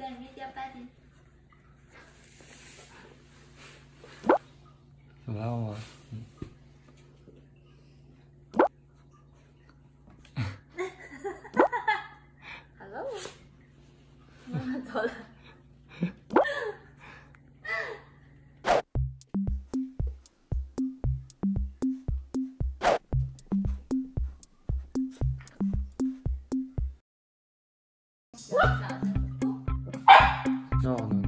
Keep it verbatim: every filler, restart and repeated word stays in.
Then read your body. Wow. Hello. Mama走了。 No, no.